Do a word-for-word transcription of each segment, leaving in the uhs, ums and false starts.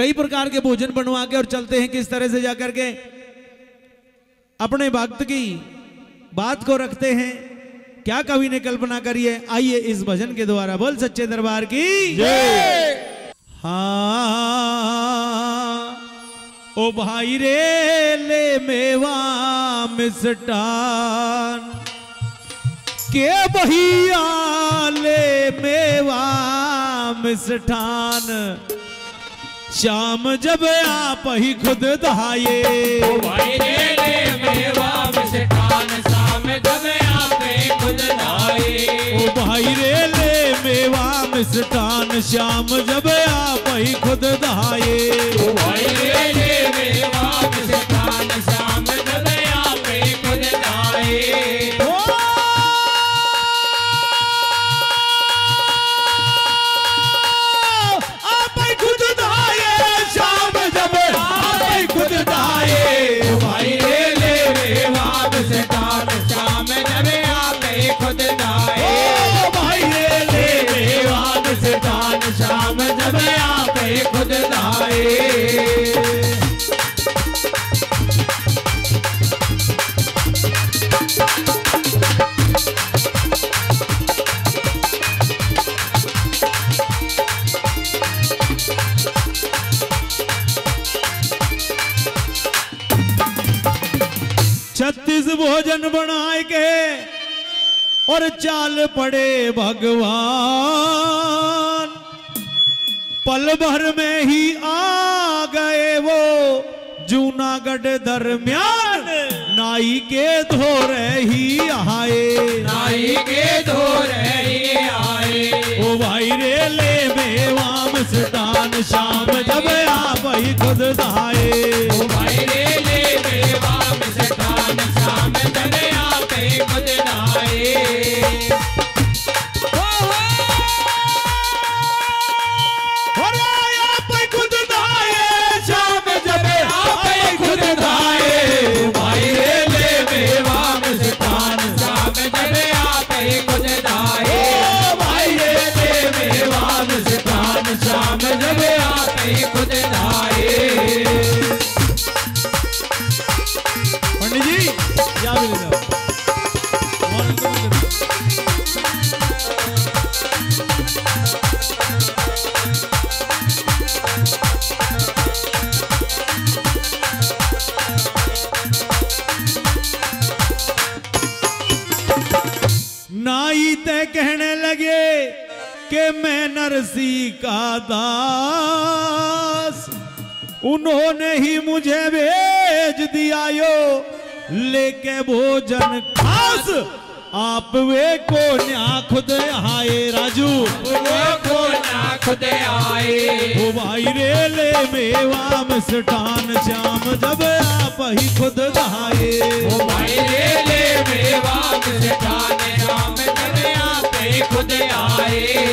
कई प्रकार के भोजन बनवा के और चलते हैं किस तरह से जाकर के अपने भक्त की बात को रखते हैं। क्या कवि ने कल्पना करी है, आइए इस भजन के द्वारा। बोल सच्चे दरबार की जय। हाँ ओ भाई रे ले मेवा मिष्ठान के बहिया ले मेवा मिष्ठान श्याम जब आप ही खुद दहाये। ओ भाई रे ले मेवा मिष्ठान श्याम जब आप ही खुद दहाये। ओ भाई रे ले मेवा मिष्ठान श्याम जब आप ही खुद दहाये। ओ भाई रे ले मेवा मिष्ठान श्याम जब आप ही खुद दहाये। छत्तीस भोजन बनाए के और चाल पड़े भगवान, पल भर में ही आ गए वो जूनागढ़ दरमियान। नाई के धोरे ही आए, नाई के धोरे ही आए। ओ भाई रे ले मेवा मिष्ठान श्याम जब आप ही खुद दहाए। ओ भाई रे ले मेवा मिष्ठान श्याम जब आप ही खुद दहाए। कहने लगे कि मैं नरसी का दास, उन्होंने ही मुझे भेज दिया यो लेके भोजन खास। आप वे को न्या खुद आए राजू, वे को न्या खुद आए। ओ भाई रे ले मेवा मिष्ठान श्याम जब आप ही खुद आए। ओ भाई रे ले मेवा मिष्ठान श्याम जब आप ही खुद आए।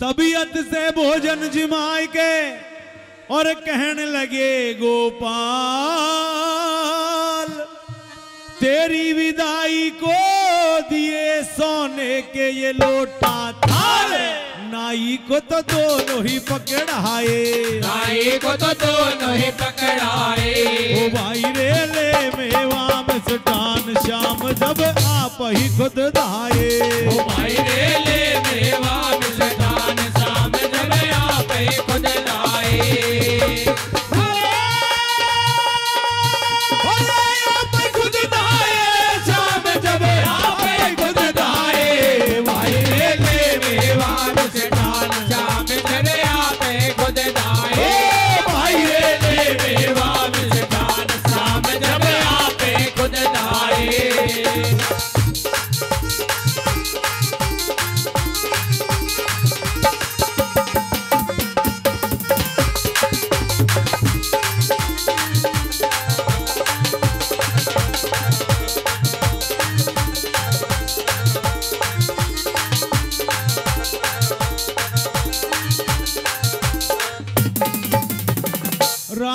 तबीयत से भोजन जिमाए के और कहने लगे गोपाल, तेरी विदाई को दिए सोने के ये लोटा थाल। नाई को तो दोनों ही पकड़ाए, नाई को तो दोनों ही पकड़ाए। ओ भाई रे ले मेवा मिष्ठान श्याम जब आप ही खुद दहाए। ओ भाई रे ले मेवा मिष्ठान श्याम जब आप ही खुद दहाए।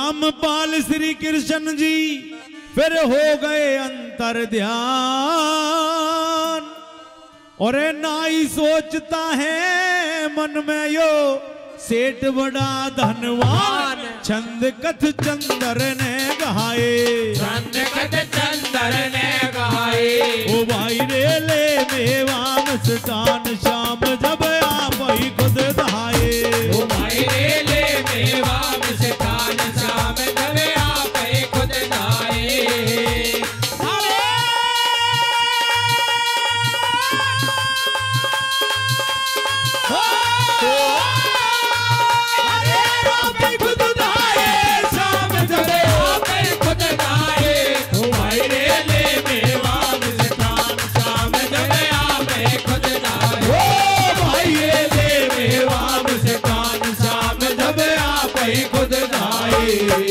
रामपाल श्री कृष्ण जी फिर हो गए अंतर ध्यान। और ना ही सोचता है मन में यो सेठ बड़ा धनवान। छंद कथ चंदर ने गाए, छंद कथ चंदर ने गाए। ओ भाई रे ले मेवा मिष्ठान श्याम जब आप ही खुद दहाए। ओ भाई रे ले मेवा मिष्ठान श्याम जब आप ही खुद दहाए। खुद दाए